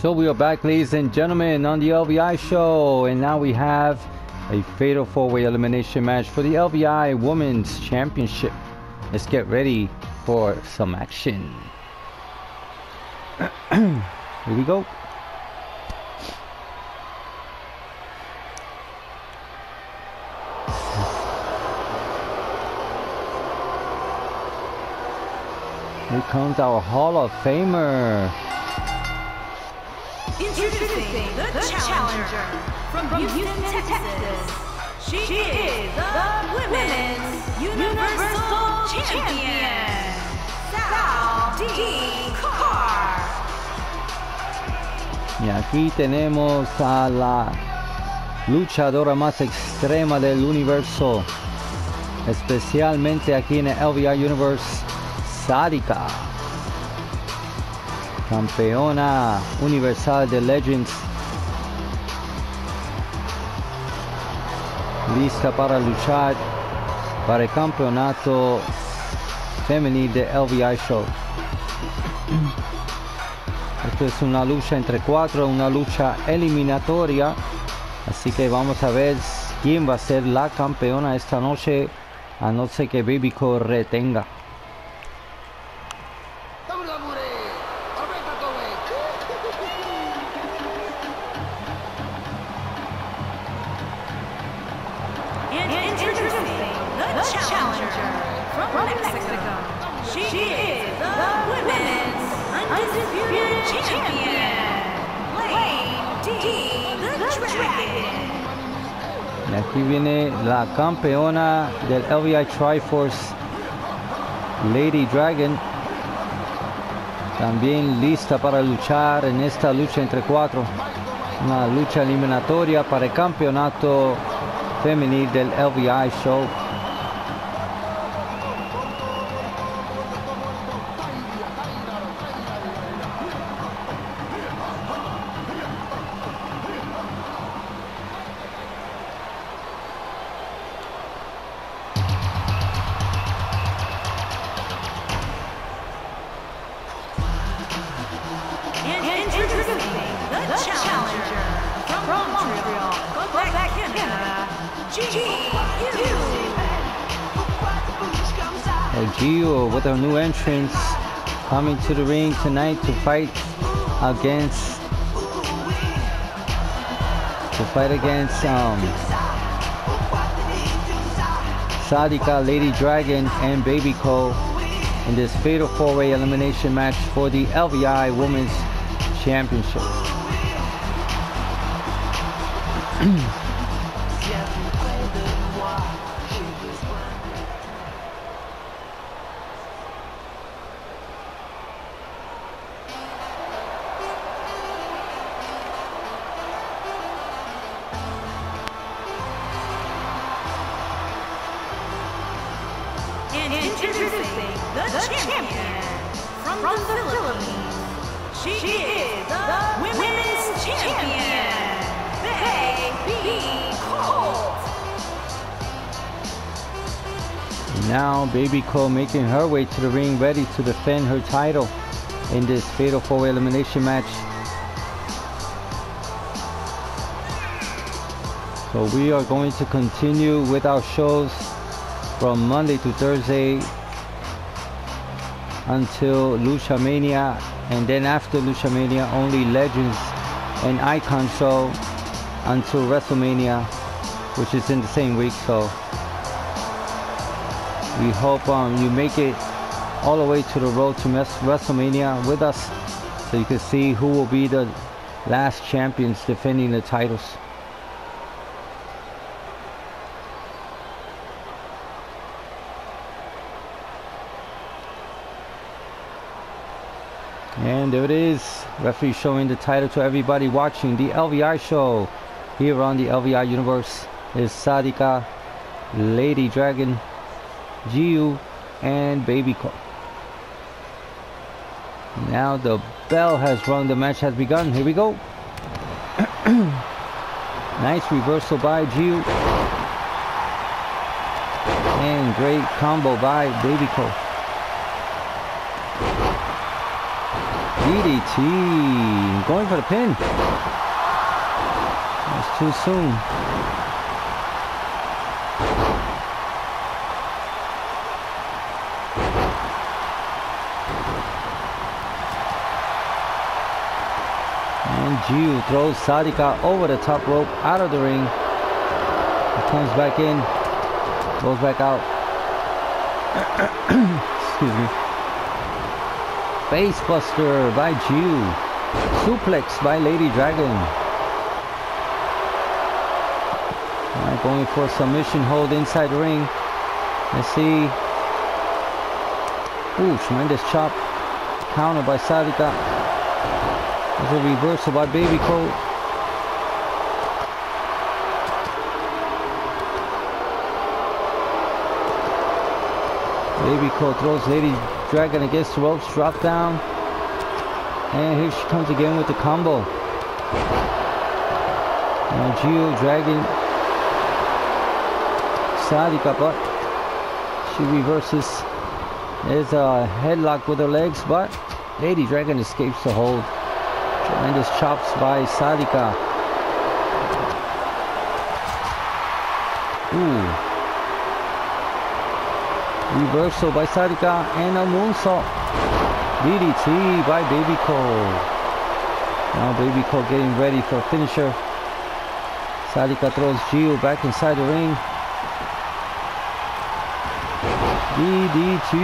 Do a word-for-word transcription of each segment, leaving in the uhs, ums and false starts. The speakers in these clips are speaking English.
So we are back, ladies and gentlemen, on the L V I show, and now we have a fatal four-way elimination match for the L V I Women's Championship. Let's get ready for some action. Here we go. Here comes our Hall of Famer. Introducing the, the challenger from, from Houston, Houston Texas. Texas. She, she is the Women's Universal, Universal Champion, Sadika. Y aquí tenemos a la luchadora más extrema del universo, especialmente aquí en el L V I Universe. Sadika, campeona universal de Legends, lista para luchar para el campeonato femenil de L V I Show. Esto es una lucha entre cuatro, una lucha eliminatoria, así que vamos a ver quién va a ser la campeona esta noche, a no ser que Babyko retenga. Y aquí viene la campeona del L V I Triforce, Lady Dragon, también lista para luchar en esta lucha entre cuatro, una lucha eliminatoria para el campeonato femenil del L V I Show. JiU with her new entrance, coming to the ring tonight to fight against to fight against um, Sadika, Lady Dragon, and Babyko in this fatal four-way elimination match for the L V I Women's Championship. Introducing the, the champion, champion from, from the Philippines. She, she is the Women's Champion, Babyko. Now Babyko making her way to the ring, ready to defend her title in this fatal four-way elimination match. So we are going to continue with our shows from Monday to Thursday until Lucha Mania, and then after Lucha Mania only Legends and Icon show until WrestleMania, which is in the same week. So we hope um, you make it all the way to the road to WrestleMania with us, so you can see who will be the last champions defending the titles. And there it is, referee showing the title to everybody watching the L V I show here on the L V I Universe. Is Sadika, Lady Dragon, JiU, and Babyko. Now the bell has rung, the match has begun. Here we go. Nice reversal by JiU, and great combo by Babyko. D D T, going for the pin. That's too soon. And JiU throws Sadika over the top rope, out of the ring. He comes back in, goes back out. Excuse me. Face buster by JiU. Suplex by Lady Dragon. Alright, going for submission hold inside ring. Let's see. Ooh, tremendous chop. Counter by Sadika. There's a reversal by Babyko. Babyko throws Lady Dragon against the ropes, drop down, and here she comes again with the combo. Now JiU dragging Sadika, but she reverses. There's a headlock with her legs, but Lady Dragon escapes the hold. Tremendous chops by Sadika. Ooh. Reversal by Sadika and a moonsault. D D T by Babyko. Now Babyko getting ready for a finisher. Sadika throws JiU back inside the ring. D D T,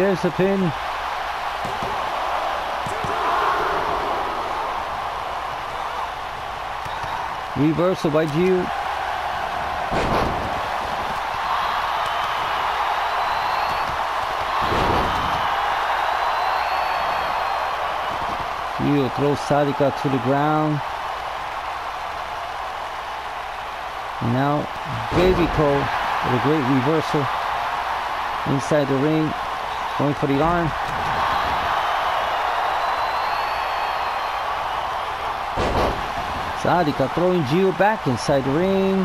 there's the pin. Reversal by JiU. JiU throws Sadika to the ground. Now Babyko with a great reversal inside the ring, going for the arm. Sadika throwing JiU back inside the ring.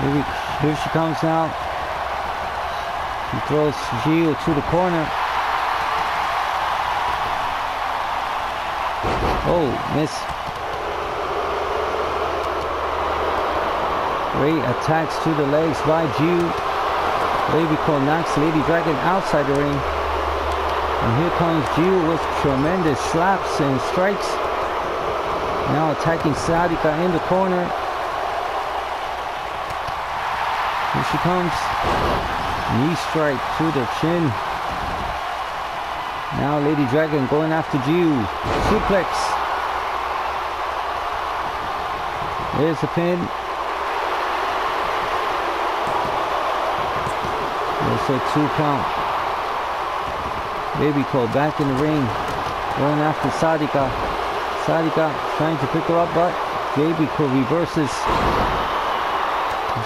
Here, we, here she comes now. She throws JiU to the corner. Oh, miss. Great attacks to the legs by JiU. Babyko knocks Lady Dragon outside the ring. And here comes JiU with tremendous slaps and strikes. Now attacking Sadika in the corner. Here she comes. Knee strike to the chin. Now Lady Dragon going after JiU. Suplex. There's the pin. There's a two count. Babyko back in the ring, going after Sadika. Sadika trying to pick her up, but Babyko reverses.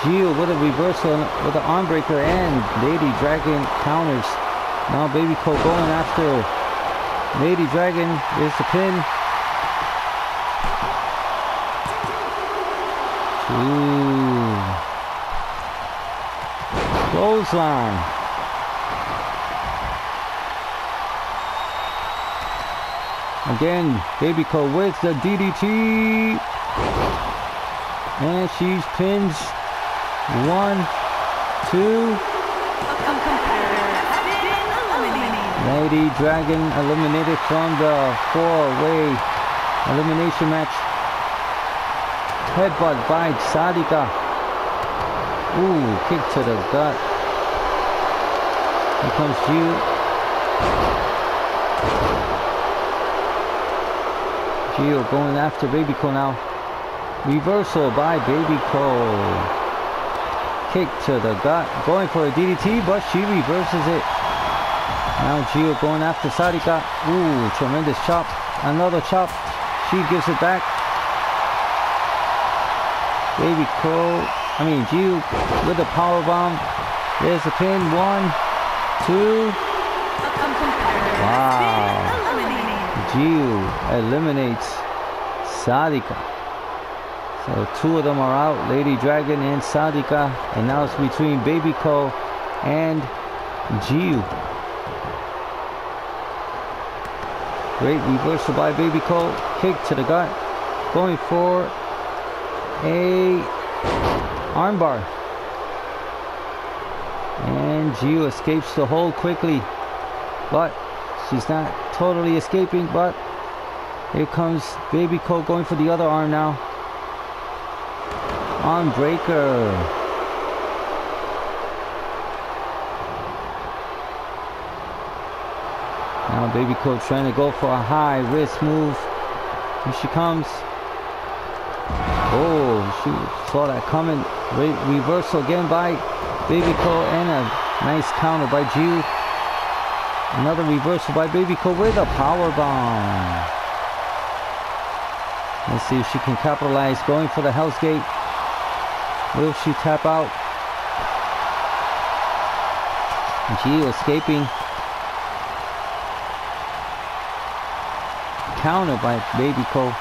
JiU with a reversal with an arm breaker, and Lady Dragon counters. Now Babyko going after Lady Dragon. There's the pin. Ooh. Clothesline. Again, Babyko with the D D T. And she's pins. One, two. Lady Dragon eliminated from the four-way elimination match. Headbutt by Sadika. Ooh, kick to the gut. Here comes JiU. JiU going after Babyko now. Reversal by Babyko. Kick to the gut. Going for a D D T, but she reverses it. Now JiU going after Sadika. Ooh, tremendous chop. Another chop. She gives it back. Babyko, I mean JiU with the power bomb. There's the pin. One, two. Wow. JiU eliminates Sadika. So two of them are out, Lady Dragon and Sadika, and now it's between Babyko and JiU. Great reversal by Babyko. Kick to the gut. Going for a armbar. And JiU escapes the hold quickly. But she's not totally escaping. But here comes Babyko going for the other arm now. Arm breaker. Now Babyko trying to go for a high wrist move. Here she comes. Oh, she saw that coming. Re reversal again by Babyko and a nice counter by JiU. Another reversal by Babyko with a powerbomb. Let's see if she can capitalize. Going for the Hell's Gate. Will she tap out? JiU escaping. Counter by Babyko.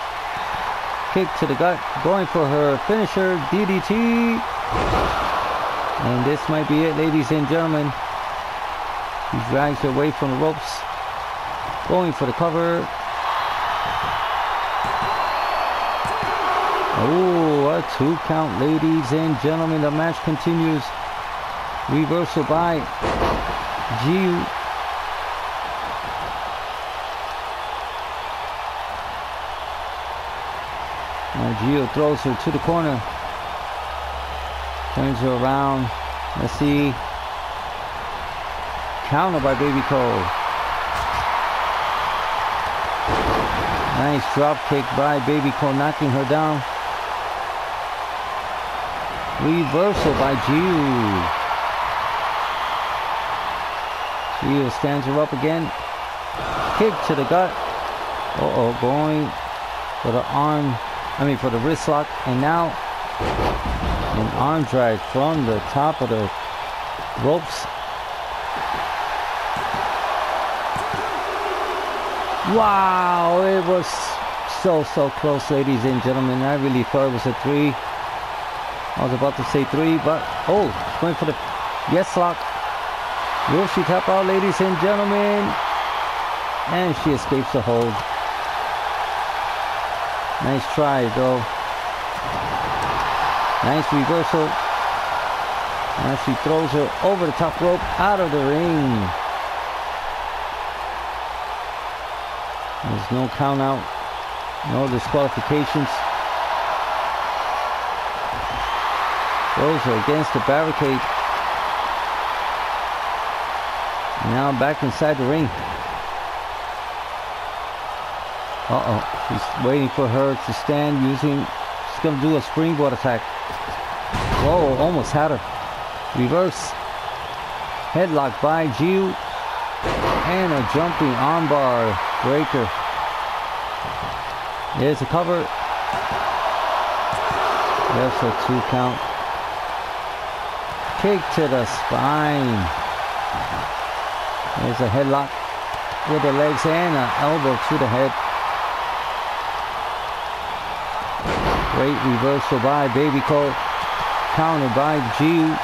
Kick to the gut. Going for her finisher. D D T. And this might be it, ladies and gentlemen. She drags her away from the ropes. Going for the cover. Oh, a two count, ladies and gentlemen. The match continues. Reversal by JiU. JiU throws her to the corner, turns her around. Let's see, counter by Babyko. Nice drop kick by Babyko, knocking her down. Reversal by JiU. JiU stands her up again. Kick to the gut. Uh oh, going for the arm. I mean for the wrist lock, and now an arm drag from the top of the ropes. Wow, it was so so close, ladies and gentlemen. I really thought it was a three. I was about to say three, but oh, going for the Yes Lock. Will she tap out, ladies and gentlemen? And she escapes the hold. Nice try though. Nice reversal. Now she throws her over the top rope out of the ring. There's no count out. No disqualifications. Throws her against the barricade. Now back inside the ring. Uh-oh, she's waiting for her to stand using, she's gonna do a springboard attack. Whoa, almost had her. Reverse. Headlock by JiU. And a jumping armbar breaker. There's a cover. That's a two count. Kick to the spine. There's a headlock with the legs and an elbow to the head. Great reversal by Babyko. Counter by JiU.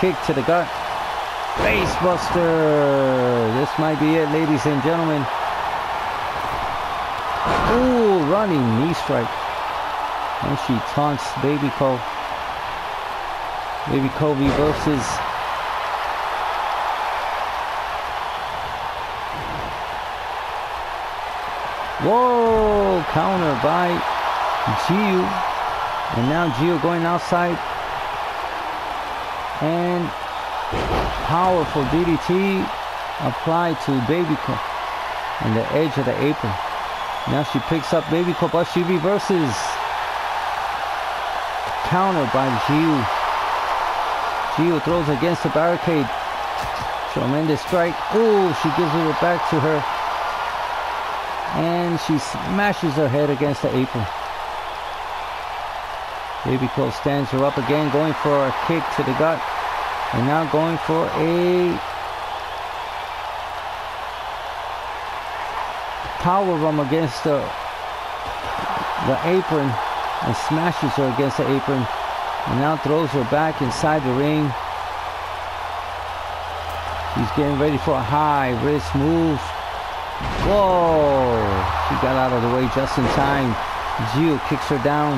Kick to the gut. Face buster. This might be it, ladies and gentlemen. Ooh, running knee strike. And she taunts Babyko. Babyko reverses. Whoa, counter by JiU, and now JiU going outside and powerful D D T applied to Babyko on the edge of the apron. Now she picks up Babyko, but she reverses. Counter by JiU. JiU throws against the barricade. Tremendous strike. Oh, she gives it back to her, and she smashes her head against the apron. Babyko stands her up again, going for a kick to the gut. And now going for a powerbomb against the, the apron, and smashes her against the apron. And now throws her back inside the ring. She's getting ready for a high wrist move. Whoa! She got out of the way just in time. JiU kicks her down,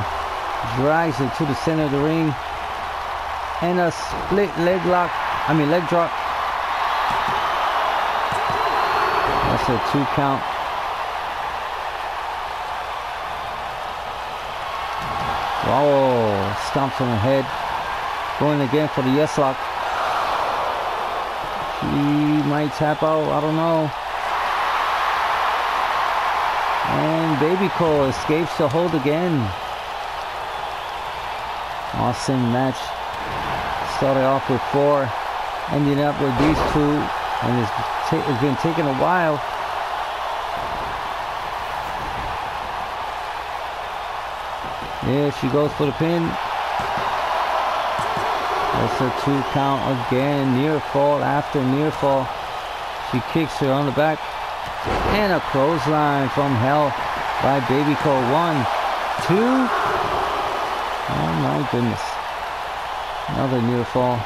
drives her to the center of the ring, and a split leg lock, I mean leg drop. That's a two count. Wow, stomps on her head. Going again for the yes lock. She might tap out, I don't know. And Babyko escapes the hold again. Awesome match. Started off with four, ending up with these two, and it's, it's been taking a while. There she goes for the pin. That's a two count again. Near fall after near fall. She kicks her on the back. And a clothesline from hell by Babyko. One, two. Oh my goodness. Another near fall.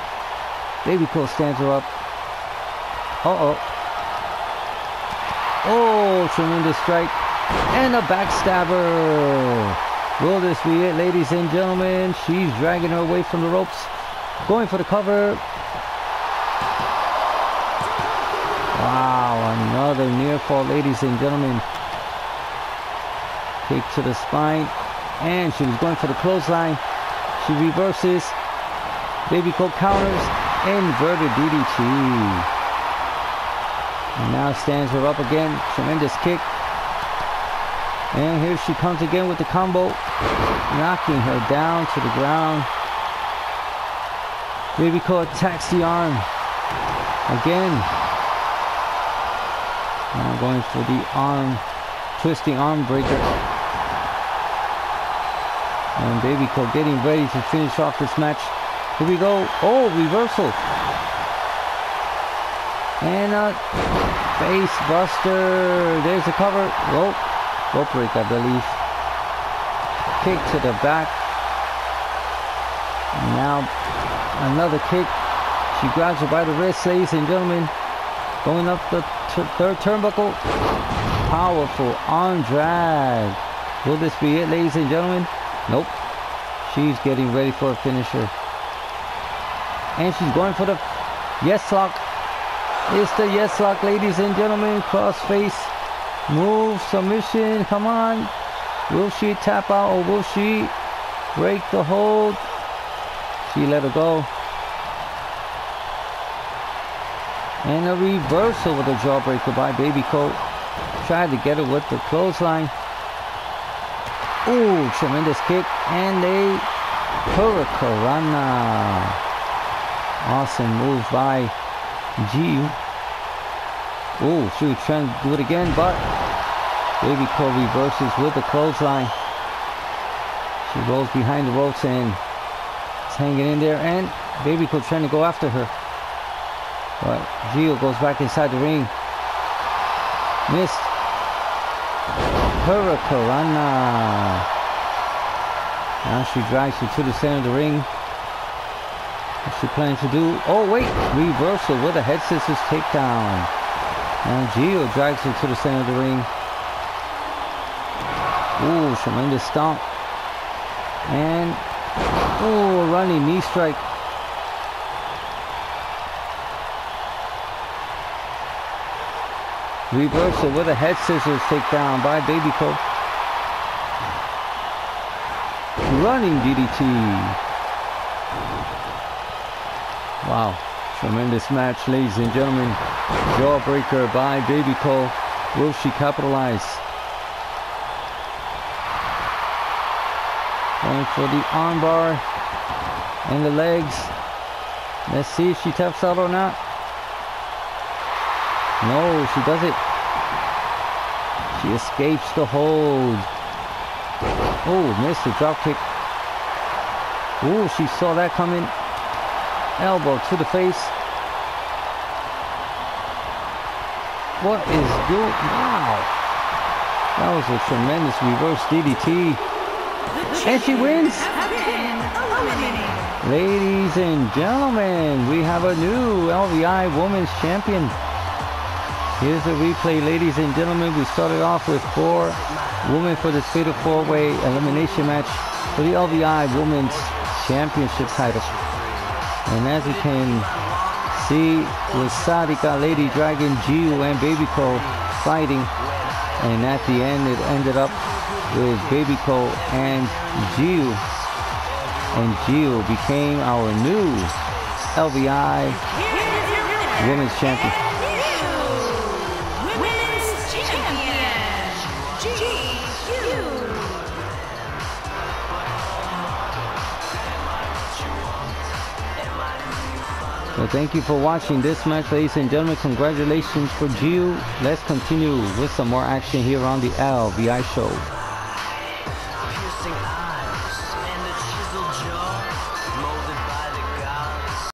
Babyko stands her up. Uh-oh. Oh, tremendous strike. And a backstabber. Will this be it, ladies and gentlemen? She's dragging her away from the ropes. Going for the cover. Wow, another near fall, ladies and gentlemen. Kick to the spine. And she was going for the clothesline. She reverses. Babyko counters. Inverted D D T. And now stands her up again. Tremendous kick. And here she comes again with the combo. Knocking her down to the ground. Babyko attacks the arm. Again. Now going for the arm. Twisting arm breaker. And Babyko getting ready to finish off this match. Here we go. Oh, reversal. And a face buster. There's the cover. Whoa. Rope break, I believe. Kick to the back. And now another kick. She grabs her by the wrist, ladies and gentlemen. Going up the third turnbuckle. Powerful arm drag. Will this be it, ladies and gentlemen? Nope. She's getting ready for a finisher. And she's going for the yes lock. It's the yes lock, ladies and gentlemen. Cross face. Move, submission, come on. Will she tap out or will she break the hold? She let her go. And a reversal with a jawbreaker by Babyko. Tried to get her with the clothesline. Ooh, tremendous kick. And a hurricanrana. Awesome move by JiU. Ooh, she was trying to do it again, but Babyko reverses with the clothesline. She rolls behind the ropes and is hanging in there, and Babyko trying to go after her. But JiU goes back inside the ring. Missed. Hurricanrana. Now she drives her to the center of the ring. What's she planning to do? Oh, wait. Reversal with a head scissors takedown. And JiU drags her to the center of the ring. Ooh, tremendous stomp. And, ooh, running knee strike. Reversal with a head scissors takedown by Babyko. Running D D T. Wow, tremendous match, ladies and gentlemen. Jawbreaker by Babyko. Will she capitalize? Going for the armbar and the legs. Let's see if she taps out or not. No, she does it. She escapes the hold. Oh, missed the drop kick. Oh, she saw that coming. Elbow to the face. What is doing? Wow! That was a tremendous reverse D D T. And she wins! Ladies and gentlemen, we have a new L V I Women's Champion. Here's the replay, ladies and gentlemen. We started off with four women for this fatal four-way elimination match for the L V I Women's Championship title. And as you can see, with Sadika, Lady Dragon, JiU, and Babyko fighting. And at the end, it ended up with Babyko and JiU. And JiU became our new L V I Women's Champion. Well, thank you for watching this match, ladies and gentlemen. Congratulations for JiU. Let's continue with some more action here on the L V I Show.